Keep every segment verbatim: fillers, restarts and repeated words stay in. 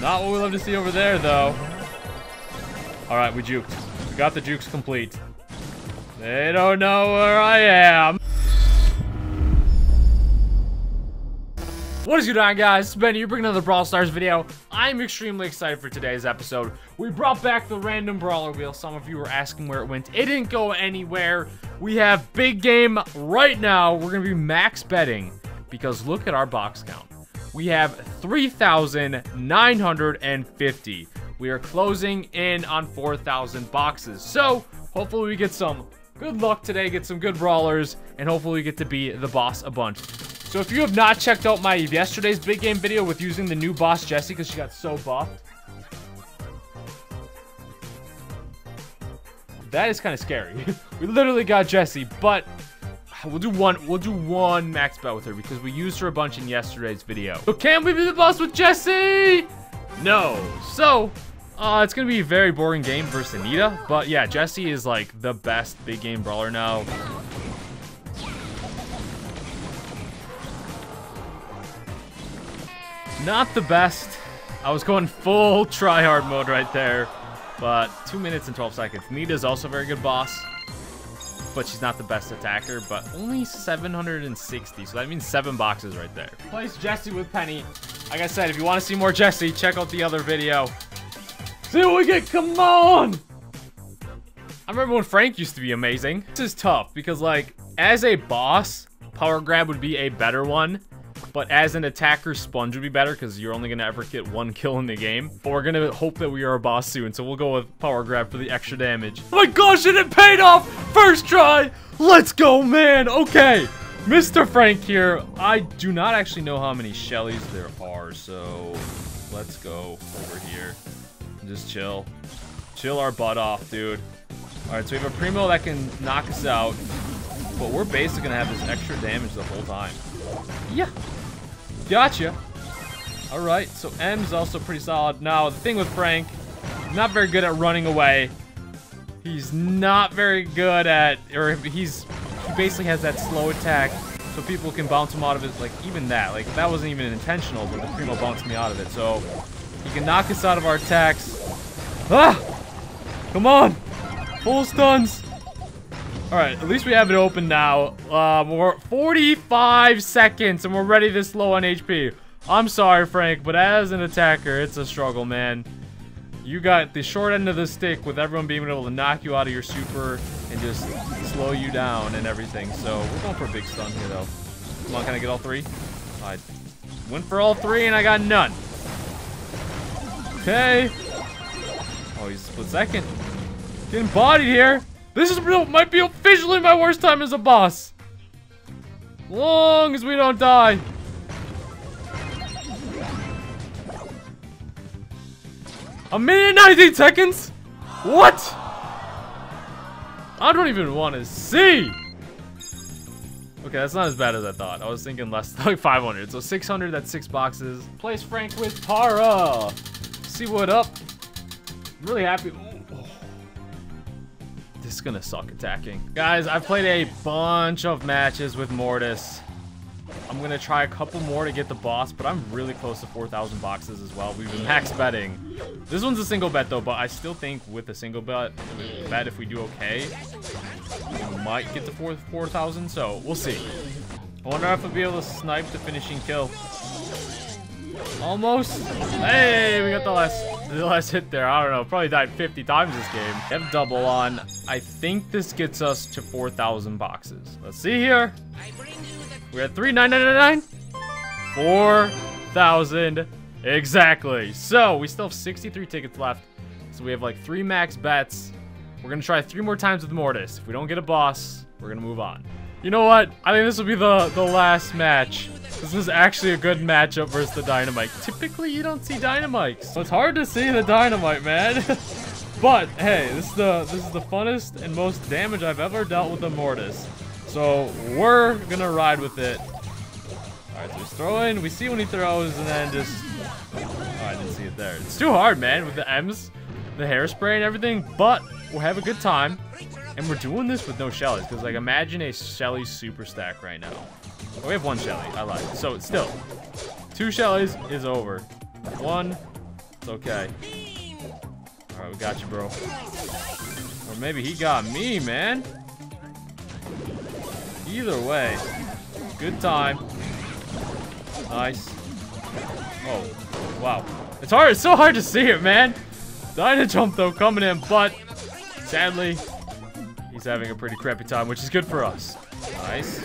Not what we love to see over there, though. All right, we juked. We got the jukes complete. They don't know where I am. What is going on, guys? It's Penny, you're bringing another Brawl Stars video. I'm extremely excited for today's episode. We brought back the random brawler wheel. Some of you were asking where it went. It didn't go anywhere. We have big game right now. We're going to be max betting because look at our box count. We have three thousand nine hundred fifty. We are closing in on four thousand boxes. So hopefully we get some good luck today, get some good brawlers, and hopefully we get to be the boss a bunch. So if you have not checked out my yesterday's big game video with using the new boss Jessie because she got so buffed, that is kind of scary. We literally got Jessie, but we'll do one. We'll do one max bet with her because we used her a bunch in yesterday's video. So can we be the boss with Jessie? No. So uh, it's gonna be a very boring game versus Anita, but yeah, Jessie is like the best big game brawler now. Not the best. I was going full tryhard mode right there, but two minutes and twelve seconds. Nita's also a very good boss, but she's not the best attacker, but only seven hundred sixty, so that means seven boxes right there. Place Jessie with Penny. Like I said, if you want to see more Jessie, check out the other video. See what we get, come on! I remember when Frank used to be amazing. This is tough because like, as a boss, power grab would be a better one. But as an attacker, sponge would be better because you're only going to ever get one kill in the game. But we're going to hope that we are a boss soon, so we'll go with power grab for the extra damage. Oh my gosh, and it paid off! First try! Let's go, man! Okay, Mister Frank here. I do not actually know how many Shellys there are, so let's go over here. Just chill. Chill our butt off, dude. Alright, so we have a Primo that can knock us out, but we're basically going to have this extra damage the whole time. Yeah. Gotcha. All right, so M's also pretty solid. Now, the thing with Frank, not very good at running away. He's not very good at, or he's, he basically has that slow attack, so people can bounce him out of it, like even that. Like, that wasn't even intentional, but the Primo bounced me out of it. So, he can knock us out of our attacks. Ah! Come on! Full stuns! All right, at least we have it open now. Uh, we're forty-five seconds, and we're ready this low on H P. I'm sorry, Frank, but as an attacker, it's a struggle, man. You got the short end of the stick with everyone being able to knock you out of your super and just slow you down and everything. So we're going for a big stun here, though. Come on, can I get all three? I went for all three, and I got none. Okay. Oh, he's split second. Getting bodied here. This is real, might be officially my worst time as a boss. Long as we don't die. A minute and nineteen seconds? What? I don't even want to see. Okay, that's not as bad as I thought. I was thinking less, like five hundred. So six hundred, that's six boxes. Place Frank with Tara. See what up. I'm really happy. This is gonna suck attacking. Guys, I've played a bunch of matches with Mortis. I'm gonna try a couple more to get the boss, but I'm really close to four thousand boxes as well. We've been max betting. This one's a single bet though, but I still think with a single bet, bet if we do okay, we might get to four thousand, so we'll see. I wonder if we'll be able to snipe the finishing kill. Almost. Hey, we got the last the last hit there. I don't know, probably died fifty times this game. We have double on. I think this gets us to four thousand boxes. Let's see here. We're at three nine nine nine nine. four thousand exactly. So we still have sixty-three tickets left. So we have like three max bets. We're gonna try three more times with Mortis. If we don't get a boss, we're gonna move on. You know what? I think this will be the the last match. This is actually a good matchup versus the Dynamite. Typically, you don't see Dynamites. It's hard to see the Dynamite, man. But hey, this is the this is the funnest and most damage I've ever dealt with the Mortis. So we're gonna ride with it. All right, so he's throwing. We see when he throws, and then just. Oh, I didn't see it there. It's too hard, man, with the M's, the hairspray, and everything. But we'll have a good time. And we're doing this with no Shellys, because like imagine a Shelly super stack right now. Oh, we have one Shelly, I lied. So it's still, two Shellys is over. One, It's okay. Alright, we got you, bro. Or maybe he got me, man. Either way. Good time. Nice. Oh, wow. It's hard. It's so hard to see it, man. Dyna jump, though, coming in, but sadly, he's having a pretty crappy time, which is good for us. Nice.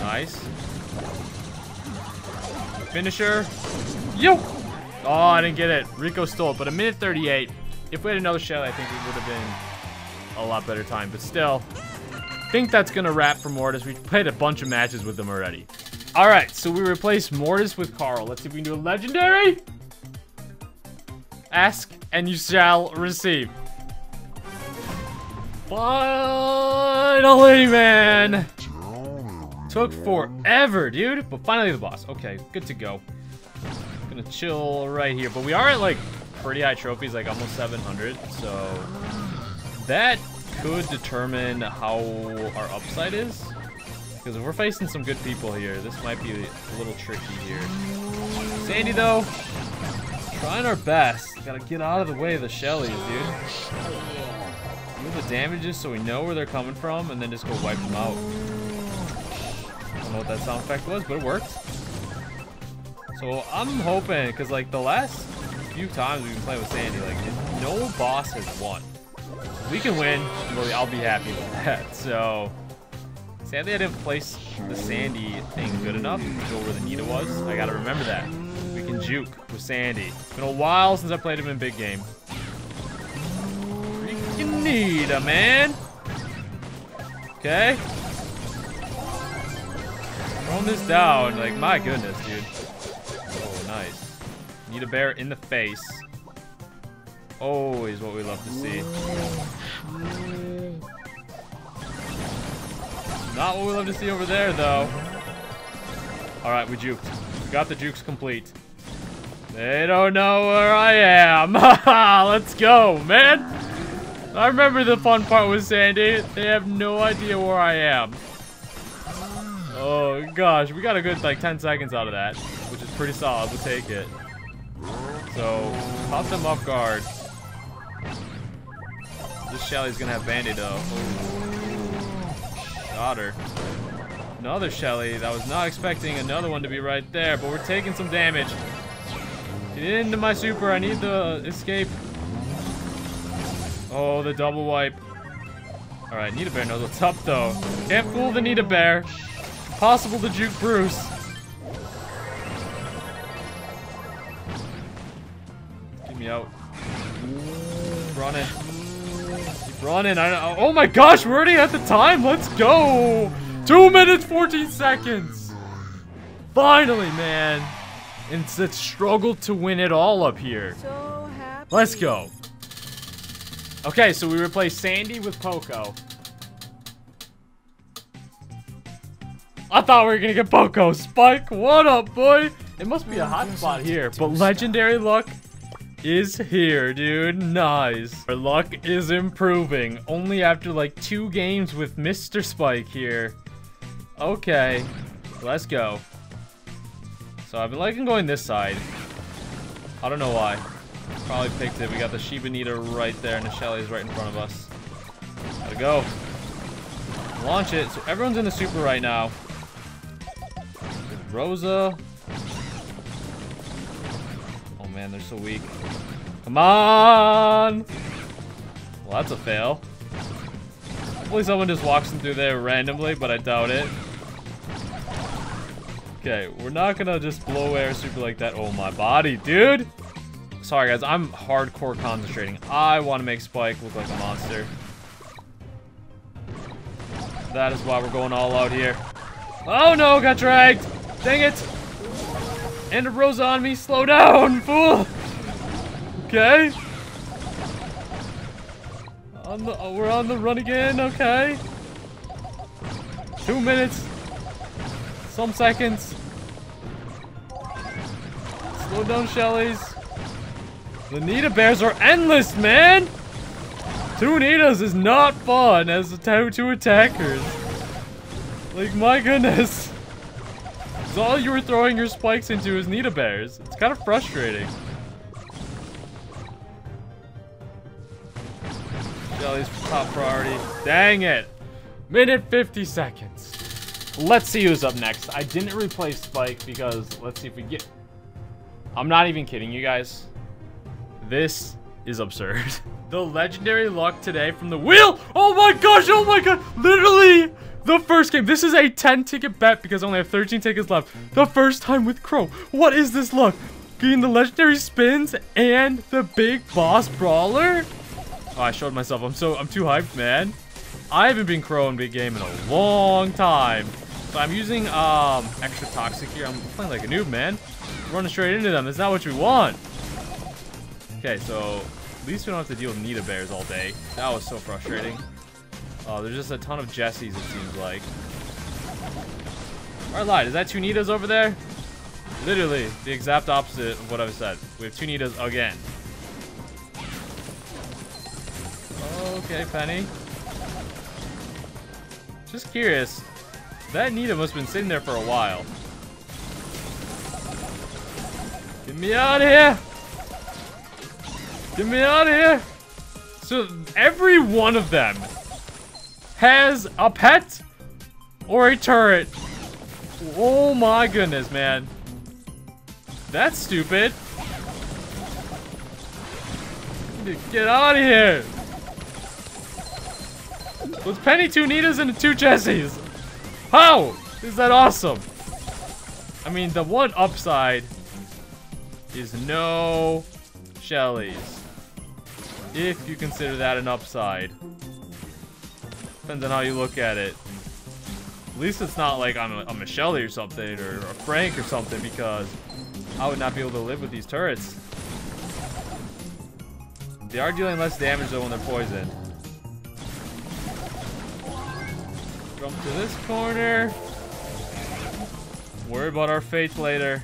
Nice. Finisher. Yo! Oh, I didn't get it. Rico stole it, but a minute thirty-eight. If we had another Shelly, I think it would have been a lot better time. But still, I think that's going to wrap for Mortis. We've played a bunch of matches with them already. All right, so we replaced Mortis with Carl. Let's see if we can do a legendary. Ask and you shall receive. Finally, man. Took forever, dude. But finally the boss. Okay, good to go. Gonna chill right here. But we are at, like, pretty high trophies, like almost seven hundred. So that could determine how our upside is. Because if we're facing some good people here, this might be a little tricky here. Sandy, though, trying our best. Gotta get out of the way of the Shellys, dude. Do the damages so we know where they're coming from, and then just go wipe them out. I don't know what that sound effect was, but it worked. So I'm hoping, because like the last few times we've been playing with Sandy, like no boss has won. If we can win, really, I'll be happy with that. So sadly I didn't place the Sandy thing good enough to go where the Nita was. I gotta remember that. We can juke with Sandy. It's been a while since I played him in big game. Freaking Nita, man. Okay. Throwing this down, like my goodness, dude. Oh, nice. Need a bear in the face. Always what we love to see. Not what we love to see over there, though. All right, we juked. We got the jukes complete. They don't know where I am. Let's go, man. I remember the fun part with Sandy. They have no idea where I am. Oh, gosh. We got a good, like, ten seconds out of that, which is pretty solid. We'll take it. So, pop them off guard. This Shelly's going to have Band-Aid, though. Ooh. Got her. Another Shelly. I was not expecting another one to be right there, but we're taking some damage. Get into my super. I need the escape. Oh, the double wipe. All right, Nita Bear knows what's up, though. Can't fool the Nita Bear. Possible to juke Bruce. Get me out. Run it. Keep running. I, oh my gosh, we're already at the time. Let's go. two minutes, fourteen seconds. Finally, man. And it's that struggle to win it all up here. So happy. Let's go. Okay, so we replace Sandy with Poco. I thought we were gonna get Poco. Spike, what up, boy? It must be a hot spot here, but legendary luck is here, dude. Nice. Our luck is improving. Only after like two games with Mister Spike here. Okay, let's go. So I've been liking going this side. I don't know why. Probably picked it. We got the Shiba Nita right there, and the Shelly's right in front of us. Gotta go. Launch it. So everyone's in the super right now. Rosa. Oh man, they're so weak. Come on! Well, that's a fail. Hopefully someone just walks them through there randomly, but I doubt it. Okay, we're not gonna just blow air super like that. Oh my body, dude! Sorry guys, I'm hardcore concentrating. I want to make Spike look like a monster. That is why we're going all out here. Oh no, got dragged! Dang it! And a Rosa on me, slow down, fool! Okay. On the, oh, we're on the run again, okay. Two minutes. Some seconds. Slow down, Shelly's. The Nita Bears are endless, man! Two Nitas is not fun as the two attackers. Like, my goodness. All you were throwing your spikes into is Nita Bears. It's kind of frustrating. Shelly's top priority. Dang it. minute fifty seconds. Let's see who's up next. I didn't replace Spike because let's see if we get... I'm not even kidding you guys. This is absurd. The legendary luck today from the wheel. Oh my gosh. Oh my god. Literally the first game. This is a ten ticket bet because I only have thirteen tickets left. The first time with Crow. What is this luck? Getting the legendary spins and the big boss brawler. Oh, I showed myself. I'm so I'm too hyped, man. I haven't been Crow in big game in a long time. So I'm using um extra toxic here. I'm playing like a noob, man. Running straight into them. That's not what we want. Okay, so at least we don't have to deal with Nita bears all day. That was so frustrating. Oh, there's just a ton of Jessies, it seems like. Or I lied. Is that two Nitas over there? Literally the exact opposite of what I've said. We have two Nitas again. Okay, Penny. Just curious. That Nita must have been sitting there for a while. Get me out of here! Get me out of here! So every one of them has a pet or a turret. Oh my goodness, man. That's stupid. Get out of here! With Penny, two Nitas, and two Jessies. How is that awesome? I mean, the one upside is no Shellys, if you consider that an upside. Depends on how you look at it. At least it's not like I'm a, I'm a Shelly or something, or a Frank or something, because I would not be able to live with these turrets. They are dealing less damage though when they're poisoned. Jump to this corner. Worry about our fate later.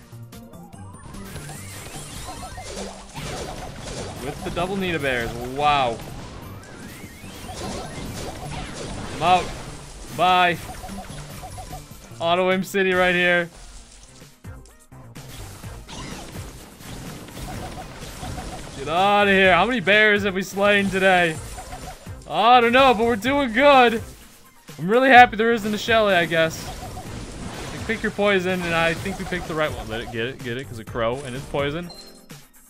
With the double Nita bears. Wow. I'm out. Bye. Auto Imp City right here. Get out of here. How many bears have we slain today? I don't know, but we're doing good. I'm really happy there isn't a Shelly, I guess. Like, pick your poison, and I think we picked the right one. Let it get it, get it, because a Crow and it's poison.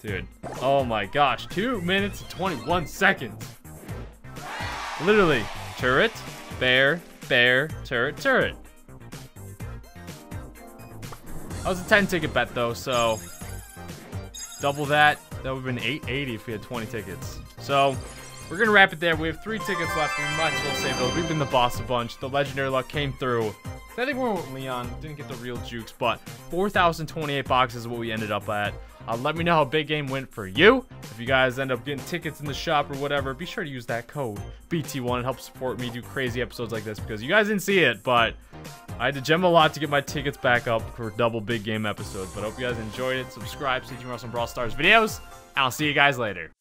Dude, oh my gosh, two minutes and twenty-one seconds. Literally, turret, bear, bear, turret, turret. That was a ten ticket bet though, so double that. That would have been eight eighty if we had twenty tickets. So we're gonna wrap it there. We have three tickets left. We might as well save those. We've been the boss a bunch. The legendary luck came through. I think we went with Leon, didn't get the real jukes, but four thousand twenty-eight boxes is what we ended up at. Uh, let me know how big game went for you. If you guys end up getting tickets in the shop or whatever, be sure to use that code B T one and help support me do crazy episodes like this, because you guys didn't see it, but I had to gem a lot to get my tickets back up for double big game episodes. But I hope you guys enjoyed it. Subscribe, see you more on Brawl Stars videos, and I'll see you guys later.